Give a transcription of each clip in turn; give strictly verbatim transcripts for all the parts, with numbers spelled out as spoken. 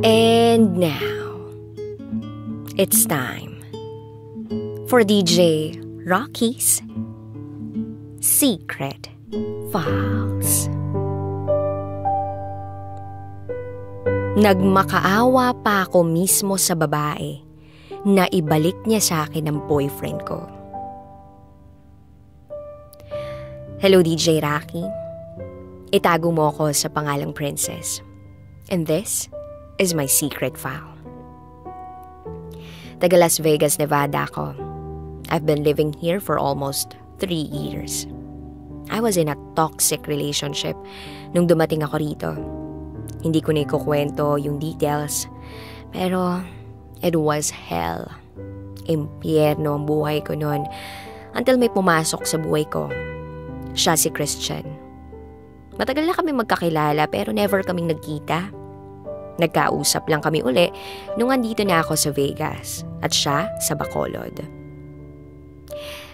And now, it's time for D J Raqi's Secret Files. Nagmakaawa pa ako mismo sa babae na ibalik niya sa akin ang boyfriend ko. Hello D J Raqi, itago mo ako sa pangalang Princess. And this is my secret file. Taga Las Vegas, Nevada ako. I've been living here for almost three years. I was in a toxic relationship nung dumating ako rito. Hindi ko na ikukwento yung details, pero it was hell. Impyerno ang buhay ko noon until may pumasok sa buhay ko. Siya si Christian. Matagal na kami magkakilala pero never kaming nagkita. Nagkausap lang kami uli nung andito na ako sa Vegas at siya sa Bacolod.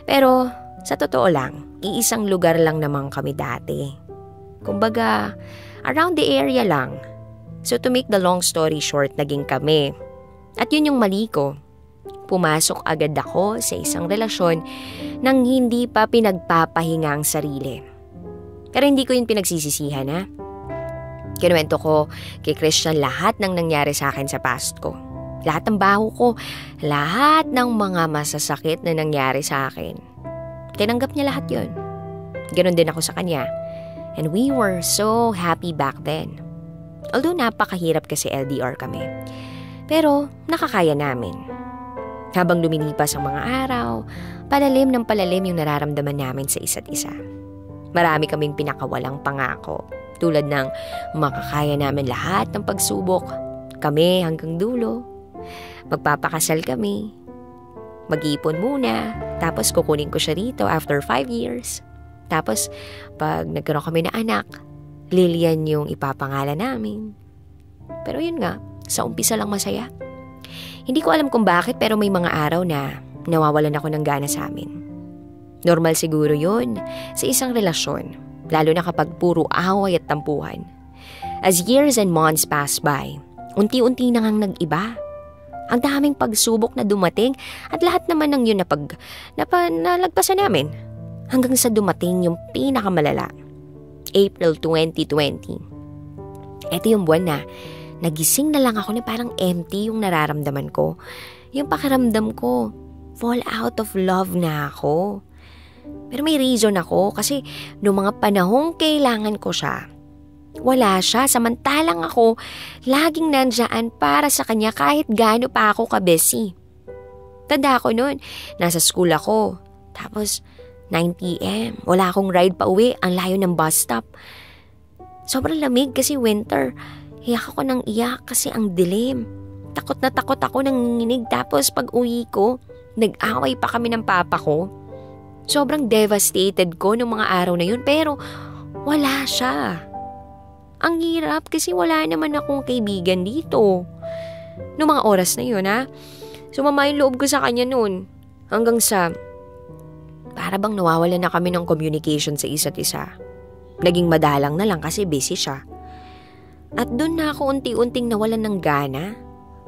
Pero sa totoo lang, iisang lugar lang naman kami dati. Kumbaga, around the area lang. So to make the long story short, naging kami. At yun yung mali ko. Pumasok agad ako sa isang relasyon nang hindi pa pinagpapahinga ang sarili. Pero hindi ko yun pinagsisisihan, ha? Kinuwento ko kay Christian lahat ng nangyari sa akin sa past ko. Lahat ng baho ko, lahat ng mga masasakit na nangyari sa akin. Tinanggap niya lahat yun. Ganon din ako sa kanya. And we were so happy back then. Although napakahirap kasi L D R kami. Pero nakakaya namin. Habang lumilipas ang mga araw, palalim ng palalim yung nararamdaman namin sa isa't isa. Marami kaming pinakawalang pangako. Tulad ng makakaya namin lahat ng pagsubok. Kami hanggang dulo. Magpapakasal kami. Mag-iipon muna. Tapos kukunin ko siya rito after five years. Tapos, pag nagkaroon kami na anak, Lillian yung ipapangalan namin. Pero yun nga, sa umpisa lang masaya. Hindi ko alam kung bakit pero may mga araw na nawawalan ako ng gana sa amin. Normal siguro yun sa isang relasyon, lalo na kapag puro away at tampuhan. As years and months pass by, unti-unti na ngang nag-iba. Ang daming pagsubok na dumating at lahat naman ng yun na pag, na, nalagpasan namin. Hanggang sa dumating yung pinakamalala, April twenty twenty. Ito yung buwan na nagising na lang ako na parang empty yung nararamdaman ko. Yung pakiramdam ko, fall out of love na ako. Pero may reason ako kasi noong mga panahong kailangan ko siya, wala siya, samantalang ako laging nandyan para sa kanya kahit gaano pa ako kabesi. Tanda ko noon, nasa school ako, tapos nine p m Wala akong ride pa uwi. Ang layo ng bus stop. Sobrang lamig kasi winter. Iyak ako ng iyak kasi ang dilim. Takot na takot ako, nanginginig. Tapos pag uwi ko, nag-away pa kami ng papa ko. Sobrang devastated ko nung mga araw na yun. Pero wala siya. Ang hirap kasi wala naman akong kaibigan dito nung mga oras na yun, ha. Sumama yung loob ko sa kanya nun. Hanggang sa para bang nawawala na kami ng communication sa isa't isa. Naging madalang na lang kasi busy siya. At doon na ako unti-unting nawalan ng gana.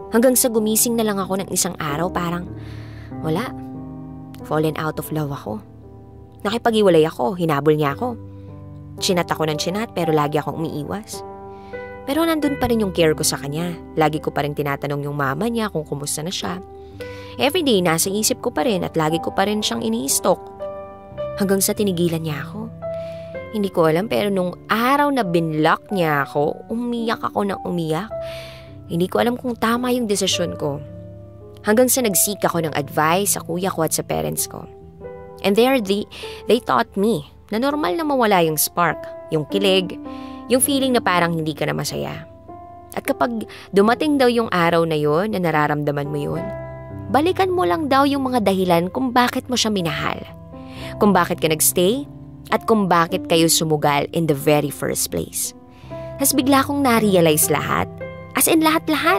Hanggang sa gumising na lang ako ng isang araw, parang wala. Fallen out of love ako. Nakipag-iwalay ako, hinabol niya ako. Chinat ako ng chinat pero lagi akong umiiwas. Pero nandun pa rin yung care ko sa kanya. Lagi ko pa rin tinatanong yung mama niya kung kumusta na siya. Everyday, nasa isip ko pa rin at lagi ko pa rin siyang ini-stalk. Hanggang sa tinigilan niya ako. Hindi ko alam pero nung araw na binlock niya ako, umiyak ako ng umiyak. Hindi ko alam kung tama yung desisyon ko. Hanggang sa nag-seek ako ng advice sa kuya ko at sa parents ko. And there they, they taught me na normal na mawala yung spark, yung kilig, yung feeling na parang hindi ka na masaya. At kapag dumating daw yung araw na yun na nararamdaman mo yun, balikan mo lang daw yung mga dahilan kung bakit mo siya minahal, kung bakit ka nagstay, at kung bakit kayo sumugal in the very first place. Tapos bigla kong na-realize lahat, as in lahat-lahat.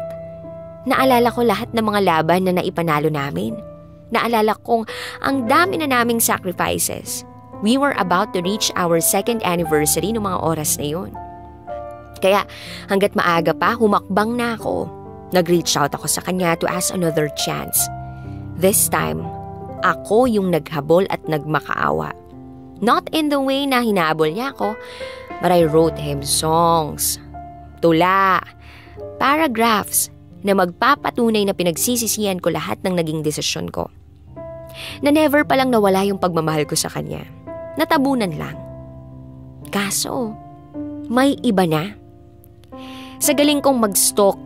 Naalala ko lahat ng mga laban na naipanalo namin. Naalala kong ang dami na naming sacrifices. We were about to reach our second anniversary noong mga oras na yun. Kaya hanggat maaga pa, humakbang na ako. Nag-reach out ako sa kanya to ask another chance. This time, ako yung naghabol at nagmakaawa. Not in the way na hinahabol niya ako, but I wrote him songs, tula, paragraphs na magpapatunay na pinagsisisihan ko lahat ng naging desisyon ko. Na never palang nawala yung pagmamahal ko sa kanya. Natabunan lang. Kaso, may iba na. Sa galing kong mag-stalk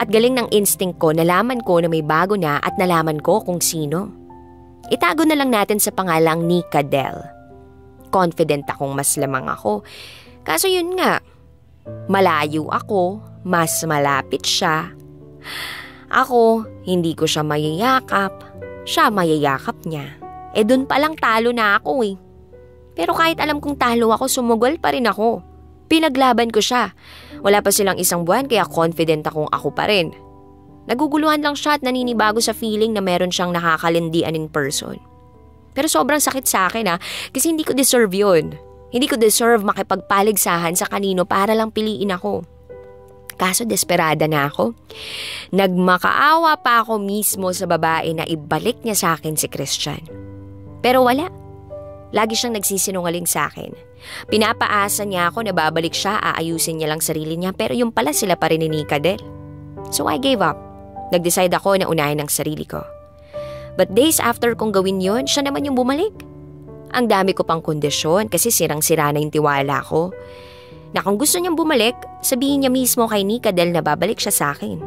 at galing ng instinct ko, nalaman ko na may bago na at nalaman ko kung sino. Itago na lang natin sa pangalang Nicadel. Confident akong mas lamang ako. Kaso yun nga, malayo ako, mas malapit siya. Ako, hindi ko siya mayayakap. Siya mayayakap niya. Eh dun palang talo na ako eh. Pero kahit alam kong talo ako, sumugol pa rin ako. Pinaglaban ko siya. Wala pa silang isang buwan kaya confident akong ako pa rin. Naguguluhan lang siya at naninibago sa feeling na meron siyang nakakalindian in person. Pero sobrang sakit sa akin ah, kasi hindi ko deserve yun. Hindi ko deserve makipagpaligsahan sa kanino para lang piliin ako. Kaso desperada na ako. Nagmakaawa pa ako mismo sa babae na ibalik niya sa akin si Christian. Pero wala. Lagi siyang nagsisinungaling sa akin. Pinapaasa niya ako na babalik siya, aayusin niya lang sarili niya. Pero yung pala sila pa rin ni Nicadel. So I gave up. Nag-decide ako na unahin ang sarili ko. But days after kong gawin yon, siya naman yung bumalik. Ang dami ko pang kondisyon kasi sirang-sira na yung tiwala ko. Na kung gusto niyang bumalik, sabihin niya mismo kay Nicadel na babalik siya sa akin.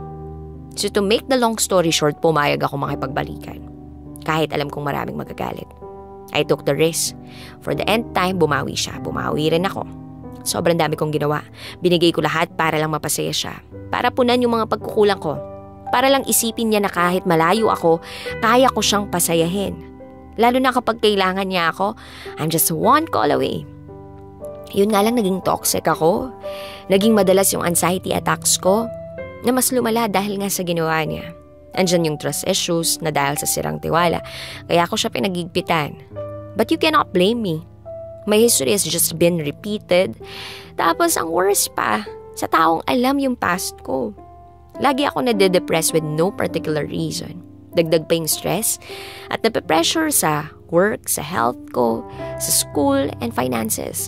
So to make the long story short, pumayag ako makipagbalikan. Kahit alam kong maraming magagalit. I took the risk. For the end time, bumawi siya. Bumawi rin ako. Sobrang dami kong ginawa. Binigay ko lahat para lang mapasaya siya. Para punan yung mga pagkukulang ko. Para lang isipin niya na kahit malayo ako, kaya ko siyang pasayahin. Lalo na kapag kailangan niya ako, I'm just one call away. Yun nga lang, naging toxic ako. Naging madalas yung anxiety attacks ko na mas lumala dahil nga sa ginawa niya. Andyan yung trust issues na dahil sa sirang tiwala. Kaya ako siya pinagigpitan. But you cannot blame me. My history has just been repeated. Tapos ang worst pa, sa taong alam yung past ko. Lagi ako nade-depress with no particular reason. Dagdag pa yung stress at nape-pressure sa work, sa health ko, sa school, and finances.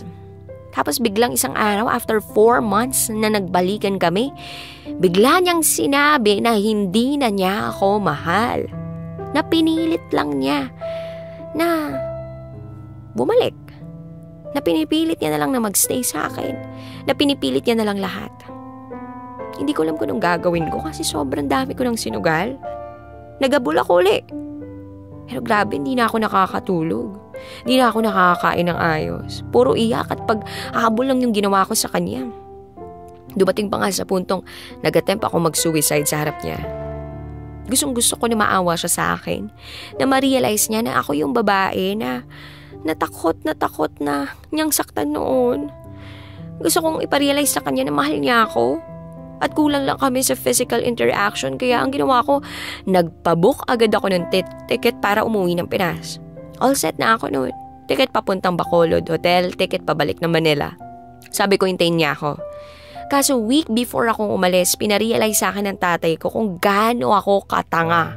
Tapos biglang isang araw, after four months na nagbalikan kami, bigla niyang sinabi na hindi na niya ako mahal. Na pinilit lang niya na bumalik. Na pinipilit niya na lang na magstay sa akin. Na pinipilit niya na lang lahat. Hindi ko alam kung anong gagawin ko kasi sobrang dami ko ng sinugal. Nagabol ako ulit. Pero grabe, hindi na ako nakakatulog. Hindi na ako nakakain ng ayos. Puro iyak at pag-habol lang yung ginawa ko sa kanya. Dumating pa nga sa puntong nag-attempt ako mag-suicide sa harap niya. Gustong gusto ko na maawa siya sa akin. Na ma-realize niya na ako yung babae na natakot na takot na niyang saktan noon. Gusto kong iparealize sa kanya na mahal niya ako. At kulang lang kami sa physical interaction. Kaya ang ginawa ko, nagpabook agad ako ng ticket para umuwi ng Pinas. All set na ako noon. Ticket papuntang Bacolod Hotel, ticket pabalik ng Manila. Sabi ko, hintayin niya ako. Kaso week before akong umalis, pinarealize sa akin ng tatay ko kung gaano ako katanga.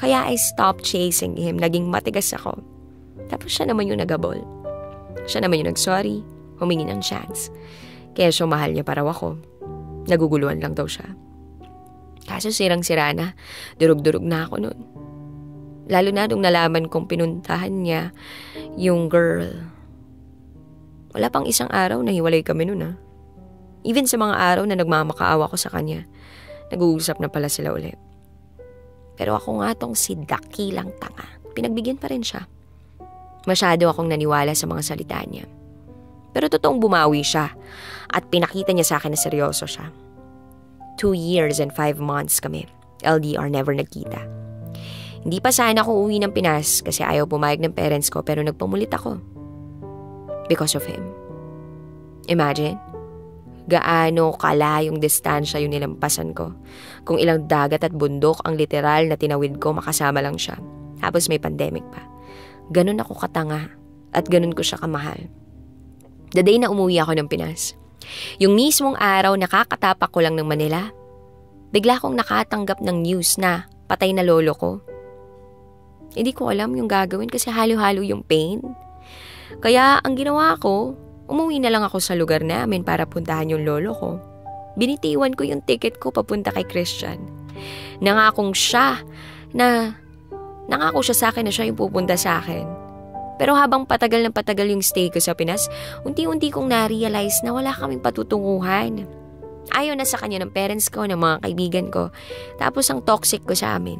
Kaya I stopped chasing him. Naging matigas ako. Tapos siya naman yung nagabol. Siya naman yung nag-sorry. Humingi ng chance. Kaya so mahal niya para ako. Naguguluhan lang daw siya. Kaso sirang-sira na. Durug-durug na ako noon. Lalo na nung nalaman kong pinuntahan niya yung girl. Wala pang isang araw na hiwalay kami nun ah. Even sa mga araw na nagmamakaawa ko sa kanya, nag-uusap na pala sila ulit. Pero ako nga tong si Ducky lang tanga. Pinagbigyan pa rin siya. Masyado akong naniwala sa mga salita niya. Pero totoong bumawi siya at pinakita niya sa akin na seryoso siya. Two years and five months kami. L D R, never nagkita. Hindi pa sana ako uwi ng Pinas kasi ayaw pumayag ng parents ko, pero nagpamulit ako. Because of him. Imagine, gaano kala yung distansya yung nilampasan ko. Kung ilang dagat at bundok ang literal na tinawid ko, makasama lang siya. Tapos may pandemic pa. Ganun ako katanga at ganun ko siya kamahal. The day na umuwi ako ng Pinas, Yung mismong araw nakakatapak ko lang ng Manila, bigla kong nakatanggap ng news na patay na lolo ko. Hindi ko alam yung gagawin kasi halo-halo yung pain. Kaya ang ginawa ko, umuwi na lang ako sa lugar namin para puntahan yung lolo ko. Binitiwan ko yung ticket ko papunta kay Christian. Nangakong siya na, nangako siya sa akin na siya yung pupunta sa akin. Pero habang patagal ng patagal yung stay ko sa Pinas, unti-unti kong na-realize na wala kaming patutunguhan. Ayaw na sa kanya ng parents ko, ng mga kaibigan ko. Tapos ang toxic ko sa amin.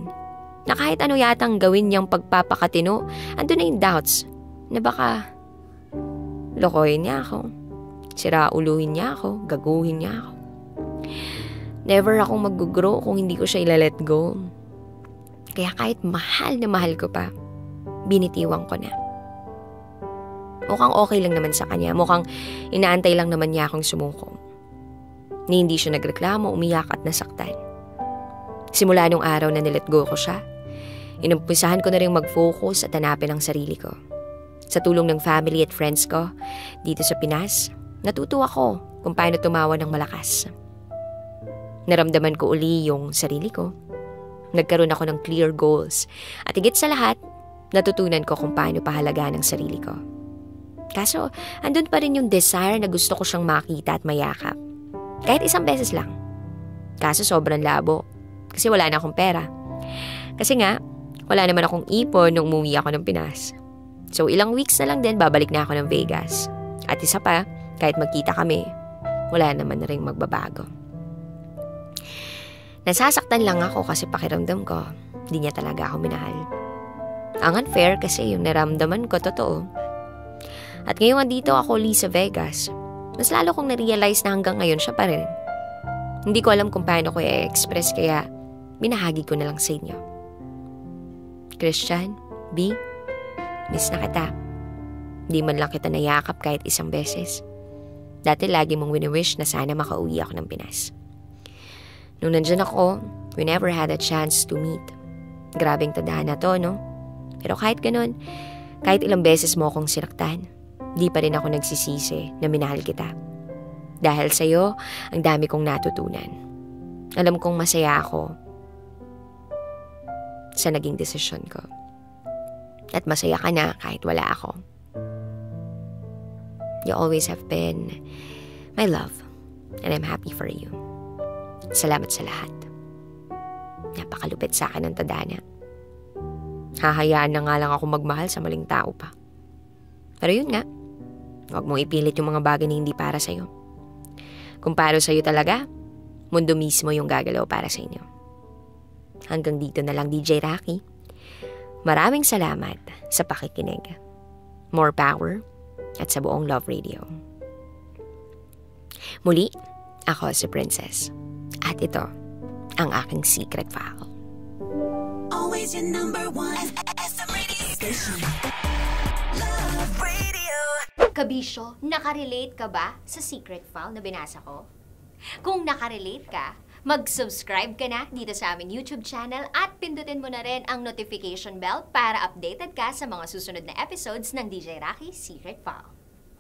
Na kahit ano yatang gawin niyang pagpapakatino, andun na yung doubts na baka lokohin niya ako, sirauluhin niya ako, gaguhin niya ako. Never akong mag-grow kung hindi ko siya ila-let go. Kaya kahit mahal na mahal ko pa, binitiwang ko na. Mukhang okay lang naman sa kanya, mukhang inaantay lang naman niya akong sumuko. Na hindi siya nagreklamo, umiyak at nasaktan. Simula nung araw na nilet go ko siya, inumpisahan ko na rin mag-focus at hanapin ang sarili ko. Sa tulong ng family at friends ko dito sa Pinas, natuto ako kung paano tumawa ng malakas. Naramdaman ko uli yung sarili ko. Nagkaroon ako ng clear goals at higit sa lahat, natutunan ko kung paano pahalagaan ang sarili ko. Kaso, andun pa rin yung desire na gusto ko siyang makita at mayakap. Kahit isang beses lang. Kaso sobrang labo kasi wala na akong pera. Kasi nga, wala naman akong ipon nung umuwi ako ng Pinas. So, ilang weeks na lang din, babalik na ako ng Vegas. At isa pa, kahit magkita kami, wala naman na rin magbabago. Nasasaktan lang ako kasi pakiramdam ko, hindi niya talaga ako minahal. Ang unfair kasi yung naramdaman ko, totoo. At ngayon andito ako uli sa Vegas, mas lalo kong narealize na hanggang ngayon siya pa rin. Hindi ko alam kung paano ko i-express kaya binahagi ko na lang sa inyo. Christian, B, miss na kita. Di man lang kita nayakap kahit isang beses. Dati lagi mong wini-wish na sana makauwi ako ng Pinas. Nung nandyan ako, we never had a chance to meet. Grabing tandaan na to, no? Pero kahit ganun, kahit ilang beses mo akong sinaktan, di pa rin ako nagsisisi na minahal kita. Dahil sa'yo, ang dami kong natutunan. Alam kong masaya ako sa naging desisyon ko. At masaya ka na kahit wala ako. You always have been my love, and I'm happy for you. Salamat sa lahat. Napakalupit sa akin ang tadhana. Hahayaan na nga lang ako magmahal sa maling tao pa. Pero yun nga, huwag mong ipilit yung mga bagay na hindi para sa'yo. Kung para sa'yo talaga, mundo mismo yung gagalaw para sa inyo. Hanggang dito na lang, D J Raqi. Maraming salamat sa pakikinig. More power at sa buong Love Radio. Muli, ako si Princess. At ito, ang aking secret file. Always your number one S M Radio Station. Love Radio. Kabisyo, nakarelate ka ba sa secret file na binasa ko? Kung nakarelate ka, mag-subscribe ka na dito sa aming YouTube channel at pindutin mo na rin ang notification bell para updated ka sa mga susunod na episodes ng D J Raqi Secret File.